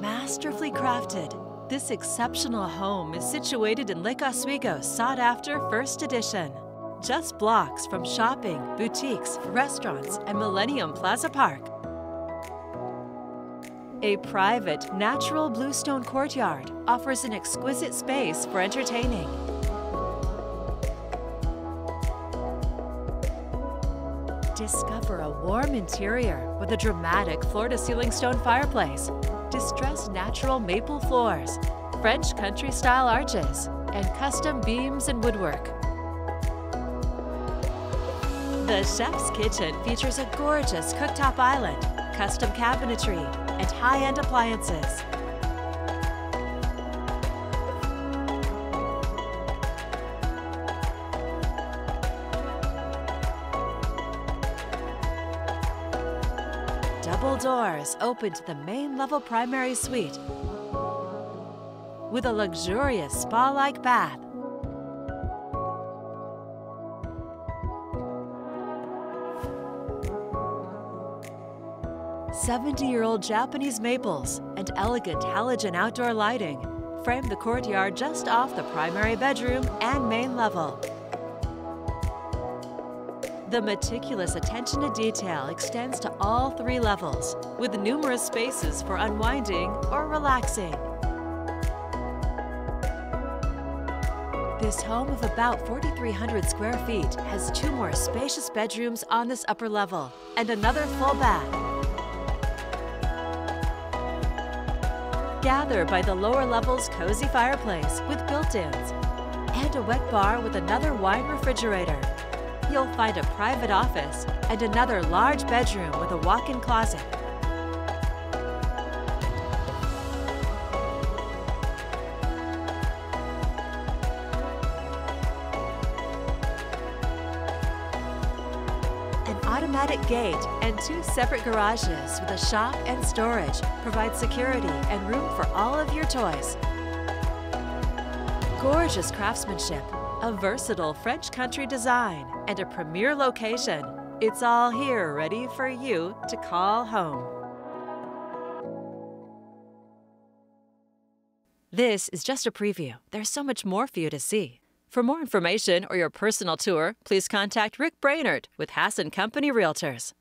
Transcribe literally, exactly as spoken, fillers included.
Masterfully crafted, this exceptional home is situated in Lake Oswego's sought-after First Addition, just blocks from shopping, boutiques, restaurants, and Millennium Plaza Park. A private, natural bluestone courtyard offers an exquisite space for entertaining. Discover a warm interior with a dramatic floor-to-ceiling stone fireplace, distressed natural maple floors, French country-style arches, and custom beams and woodwork. The chef's kitchen features a gorgeous cooktop island, custom cabinetry, and high-end appliances. Double doors open to the main-level primary suite with a luxurious spa-like bath. seventy-year-old Japanese maples and elegant halogen outdoor lighting frame the courtyard just off the primary bedroom and main level. The meticulous attention to detail extends to all three levels, with numerous spaces for unwinding or relaxing. This home of about forty-three hundred square feet has two more spacious bedrooms on this upper level and another full bath. Gather by the lower level's cozy fireplace with built-ins and a wet bar with another wine refrigerator. You'll find a private office and another large bedroom with a walk-in closet. Automatic gate and two separate garages with a shop and storage provide security and room for all of your toys. Gorgeous craftsmanship, a versatile French country design, and a premier location. It's all here ready for you to call home. This is just a preview. There's so much more for you to see. For more information or your personal tour, please contact Rick Brainard with Hasson Company Realtors.